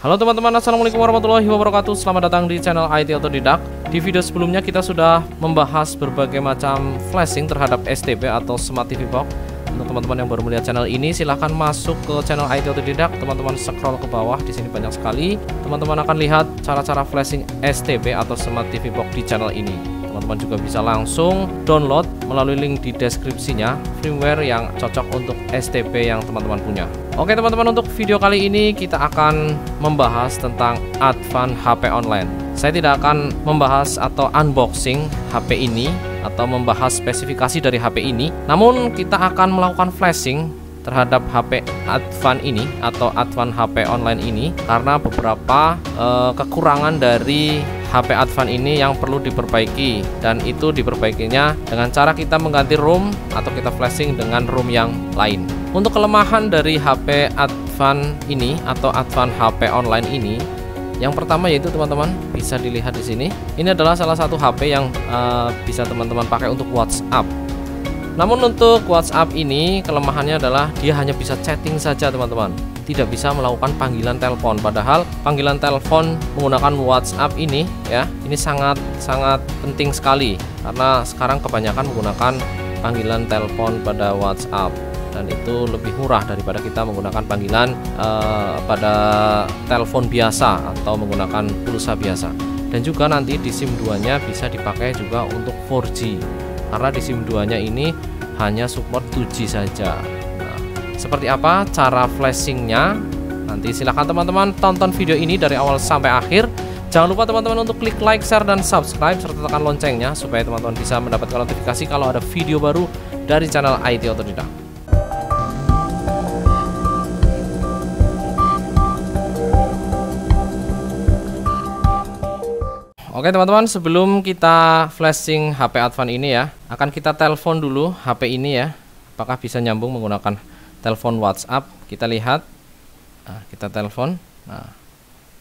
Halo teman-teman, assalamualaikum warahmatullahi wabarakatuh. Selamat datang di channel IT Otodidak. Di video sebelumnya kita sudah membahas berbagai macam flashing terhadap STB atau Smart TV Box. Untuk teman-teman yang baru melihat channel ini, silahkan masuk ke channel IT Otodidak. Teman-teman scroll ke bawah, di sini banyak sekali. Teman-teman akan lihat cara-cara flashing STB atau Smart TV Box di channel ini. Teman-teman juga bisa langsung download melalui link di deskripsinya firmware yang cocok untuk STB yang teman-teman punya. Oke teman-teman, untuk video kali ini kita akan membahas tentang Advan HP online. Saya tidak akan membahas atau unboxing HP ini atau membahas spesifikasi dari HP ini. Namun kita akan melakukan flashing terhadap HP Advan ini atau Advan HP online ini karena beberapa kekurangan dari HP Advan ini yang perlu diperbaiki, dan itu diperbaikinya dengan cara kita mengganti ROM atau kita flashing dengan ROM yang lain. Untuk kelemahan dari HP Advan ini atau Advan HP online ini, yang pertama yaitu teman-teman bisa dilihat di sini. Ini adalah salah satu HP yang bisa teman-teman pakai untuk WhatsApp. Namun untuk WhatsApp ini kelemahannya adalah dia hanya bisa chatting saja teman-teman. Tidak bisa melakukan panggilan telepon, padahal panggilan telepon menggunakan WhatsApp ini ya, ini sangat penting sekali karena sekarang kebanyakan menggunakan panggilan telepon pada WhatsApp, dan itu lebih murah daripada kita menggunakan panggilan pada telepon biasa atau menggunakan pulsa biasa. Dan juga nanti di SIM 2-nya bisa dipakai juga untuk 4G karena di SIM 2-nya ini hanya support 2G saja. Seperti apa cara flashingnya? Nanti silahkan teman-teman tonton video ini dari awal sampai akhir. Jangan lupa teman-teman untuk klik like, share, dan subscribe serta tekan loncengnya supaya teman-teman bisa mendapatkan notifikasi kalau ada video baru dari channel IT Otodidak. Oke teman-teman, sebelum kita flashing HP Advan ini ya, akan kita telepon dulu HP ini ya. Apakah bisa nyambung menggunakan telepon WhatsApp? Kita lihat. Nah, kita telepon.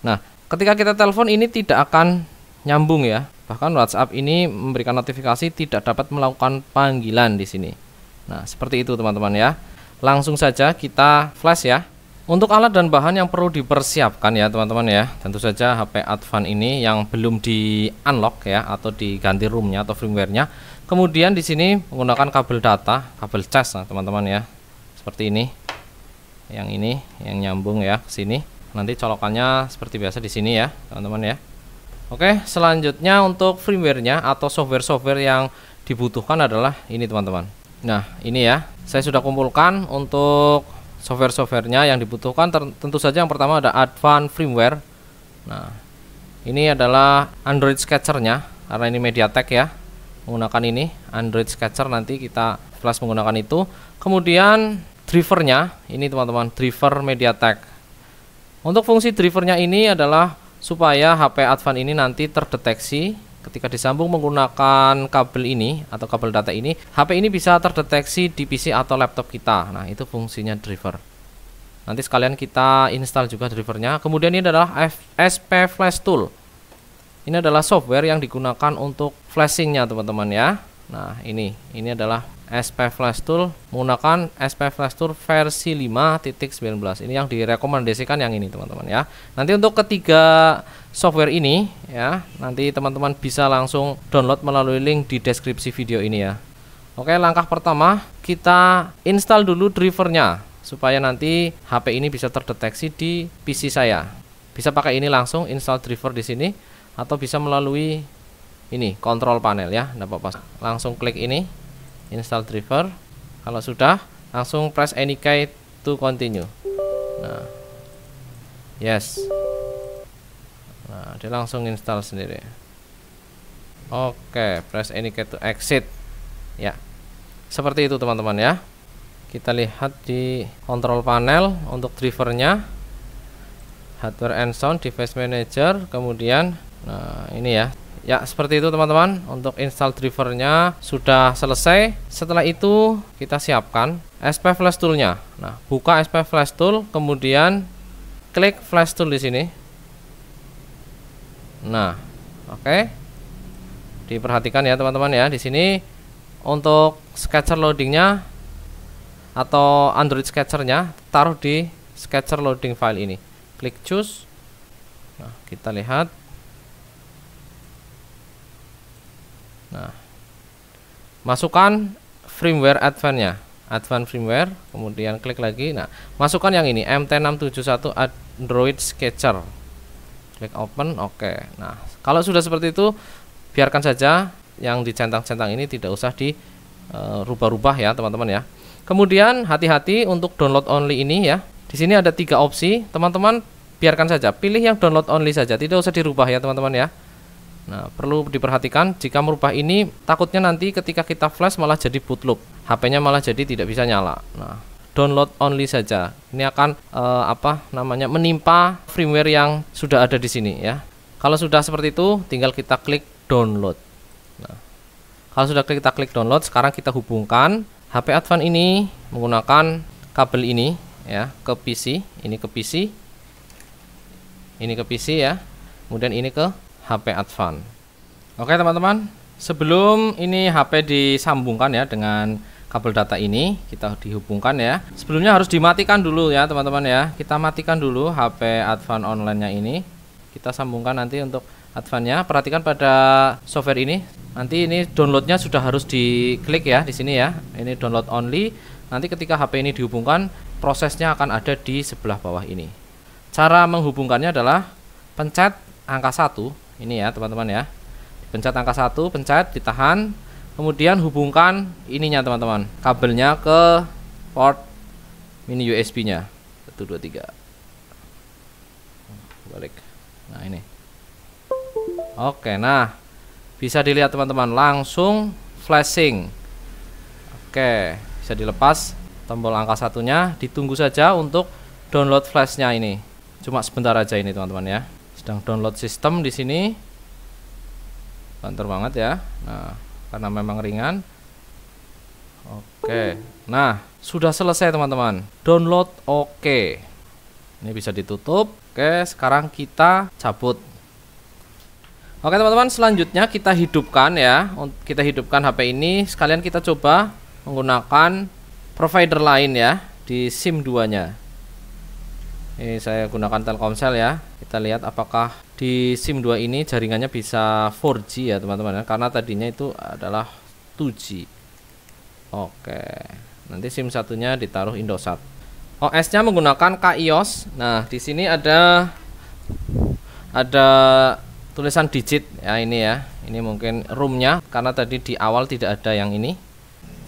Nah, ketika kita telepon ini tidak akan nyambung ya. Bahkan WhatsApp ini memberikan notifikasi tidak dapat melakukan panggilan di sini. Nah, seperti itu teman-teman ya. Langsung saja kita flash ya. Untuk alat dan bahan yang perlu dipersiapkan ya teman-teman ya, tentu saja HP Advan ini yang belum di unlock ya, atau diganti ROM-nya atau firmware-nya. Kemudian di sini menggunakan kabel data, kabel cas teman-teman ya. Seperti ini yang nyambung ya ke sini. Nanti colokannya seperti biasa di sini ya, teman-teman ya. Oke, selanjutnya untuk firmware-nya atau software-software yang dibutuhkan adalah ini teman-teman. Nah, ini ya. Saya sudah kumpulkan untuk software-softwarenya yang dibutuhkan. Tentu saja yang pertama ada Advan firmware. Nah, ini adalah Android Sketcher-nya karena ini MediaTek ya. Menggunakan ini Android Sketcher, nanti kita flash menggunakan itu. Kemudian drivernya ini teman-teman, driver MediaTek. Untuk fungsi drivernya ini adalah supaya HP Advan ini nanti terdeteksi ketika disambung menggunakan kabel ini atau kabel data ini, HP ini bisa terdeteksi di PC atau laptop kita. Nah, itu fungsinya driver. Nanti sekalian kita install juga drivernya. Kemudian ini adalah SP Flash Tool. Ini adalah software yang digunakan untuk flashingnya teman-teman ya. Nah, ini adalah SP Flash Tool, menggunakan SP Flash Tool versi 5.19. Ini yang direkomendasikan yang ini teman-teman ya. Nanti untuk ketiga software ini ya, nanti teman-teman bisa langsung download melalui link di deskripsi video ini ya. Oke, langkah pertama kita install dulu drivernya supaya nanti HP ini bisa terdeteksi di PC saya. Bisa pakai ini langsung, install driver di sini, atau bisa melalui ini kontrol panel ya, enggak apa-apa. Langsung klik ini install driver. Kalau sudah, langsung press any key to continue. Nah, yes. Nah, dia langsung install sendiri. Oke, press any key to exit. Ya. Seperti itu teman-teman ya. Kita lihat di kontrol panel untuk drivernya. Hardware and sound device manager, kemudian nah, ini ya. Ya, seperti itu teman-teman. Untuk install drivernya sudah selesai. Setelah itu kita siapkan SP Flash Tool-nya. Nah, buka SP Flash Tool, kemudian klik Flash Tool di sini. Nah, oke. Diperhatikan ya teman-teman ya. Di sini untuk Sketcher loading-nya atau Android Sketcher-nya taruh di Sketcher loading file ini. Klik choose. Nah, kita lihat. Nah, masukkan firmware Advan-nya, Advan firmware, kemudian klik lagi. Nah, masukkan yang ini MT671 Android Sketcher. Klik open, oke. Nah, kalau sudah seperti itu, biarkan saja yang dicentang-centang ini tidak usah dirubah-rubah ya, teman-teman ya. Kemudian hati-hati untuk download only ini ya. Di sini ada 3 opsi, teman-teman biarkan saja, pilih yang download only saja, tidak usah dirubah ya, teman-teman ya. Nah, perlu diperhatikan jika merubah ini takutnya nanti ketika kita flash malah jadi boot loop, HP-nya malah jadi tidak bisa nyala. Nah, download only saja. Ini akan menimpa firmware yang sudah ada di sini ya. Kalau sudah seperti itu, tinggal kita klik download. Nah, kalau sudah kita klik download, sekarang kita hubungkan HP Advan ini menggunakan kabel ini ya ke PC, ini ke PC. Ini ke PC ya. Kemudian ini ke HP Advan. Oke teman-teman, sebelum ini HP disambungkan ya dengan kabel data ini, kita dihubungkan ya. Sebelumnya harus dimatikan dulu ya teman-teman ya. Kita matikan dulu HP Advan online-nya ini. Kita sambungkan nanti untuk Advan-nya. Perhatikan pada software ini. Nanti ini downloadnya sudah harus diklik ya di sini ya. Ini download only. Nanti ketika HP ini dihubungkan, prosesnya akan ada di sebelah bawah ini. Cara menghubungkannya adalah pencet angka 1. Ini ya teman-teman ya, pencet angka 1, pencet ditahan, kemudian hubungkan ininya teman-teman, kabelnya ke port mini USB nya 123, balik. Nah ini, oke. Nah bisa dilihat teman-teman, langsung flashing. Oke, bisa dilepas tombol angka 1-nya, ditunggu saja untuk download flashnya ini, cuma sebentar aja ini teman-teman ya. Sedang download sistem di sini, banter banget ya. Nah, karena memang ringan. Oke, nah sudah selesai teman-teman. Download oke. Ini bisa ditutup. Oke, sekarang kita cabut. Oke teman-teman, selanjutnya kita hidupkan ya. Kita hidupkan HP ini. Sekalian kita coba menggunakan provider lain ya di SIM 2-nya. Ini saya gunakan Telkomsel ya. Kita lihat apakah di SIM 2 ini jaringannya bisa 4G ya teman-teman ya. Karena tadinya itu adalah 2G. Oke. Nanti SIM satunya ditaruh Indosat. OS-nya menggunakan KaiOS. Nah, di sini ada tulisan digit ya ini ya. Ini mungkin ROM-nya karena tadi di awal tidak ada yang ini.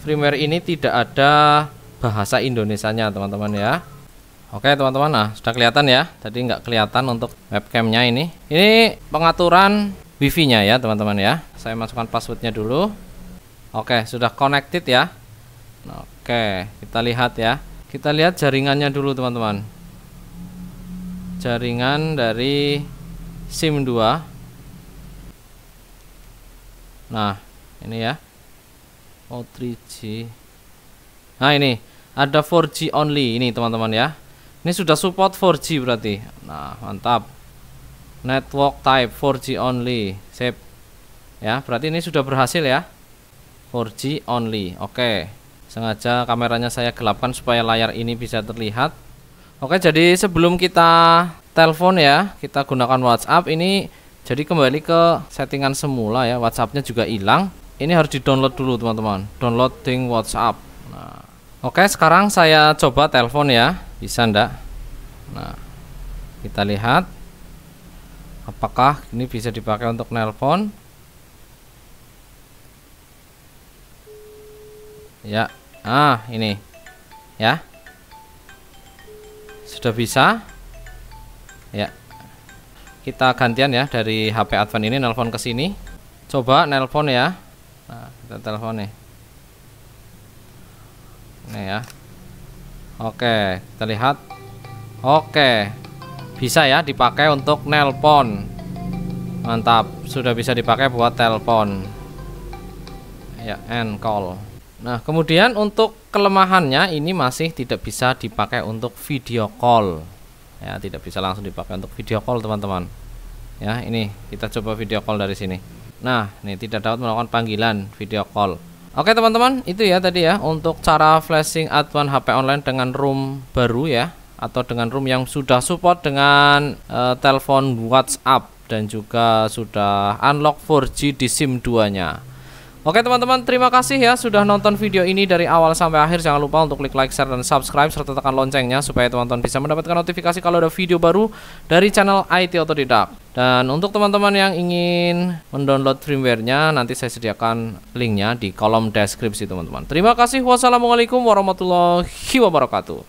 Firmware ini tidak ada bahasa Indonesianya teman-teman ya. Oke teman-teman, nah sudah kelihatan ya. Tadi nggak kelihatan untuk webcamnya ini. Ini pengaturan wifi-nya ya teman-teman ya. Saya masukkan passwordnya dulu. Oke, sudah connected ya. Oke, kita lihat ya. Kita lihat jaringannya dulu teman-teman. Jaringan dari SIM 2. Nah ini ya. Oh 3G. Nah ini ada 4G only ini teman-teman ya. Ini sudah support 4G berarti. Nah, mantap. Network type 4G only. Sip. Ya, berarti ini sudah berhasil ya. 4G only. Oke. Sengaja kameranya saya gelapkan supaya layar ini bisa terlihat. Oke, jadi sebelum kita telepon ya, kita gunakan WhatsApp ini. Jadi kembali ke settingan semula ya. WhatsApp-nya juga hilang. Ini harus di-download dulu, teman-teman. Downloading WhatsApp. Nah. Oke, sekarang saya coba telepon ya. Bisa ndak? Nah, kita lihat apakah ini bisa dipakai untuk nelpon. Ya, ah ini ya, sudah bisa ya. Kita gantian ya dari HP Advan ini nelpon ke sini. Coba nelpon ya. Nah, kita telepon nih. Nih ya. Oke, kita lihat. Oke, bisa ya dipakai untuk nelpon. Mantap, sudah bisa dipakai buat telepon. Ya, end call. Nah, kemudian untuk kelemahannya ini masih tidak bisa dipakai untuk video call. Ya, tidak bisa langsung dipakai untuk video call, teman-teman. Ya, ini kita coba video call dari sini. Nah, ini tidak dapat melakukan panggilan video call. Oke teman-teman, itu ya tadi ya untuk cara flashing Advan HP online dengan ROM baru ya, atau dengan ROM yang sudah support dengan telepon WhatsApp dan juga sudah unlock 4G di SIM 2-nya. Oke teman-teman, terima kasih ya sudah nonton video ini dari awal sampai akhir. Jangan lupa untuk klik like, share, dan subscribe serta tekan loncengnya supaya teman-teman bisa mendapatkan notifikasi kalau ada video baru dari channel IT Otodidak. Dan untuk teman-teman yang ingin mendownload firmware-nya, nanti saya sediakan linknya di kolom deskripsi teman-teman. Terima kasih. Wassalamualaikum warahmatullahi wabarakatuh.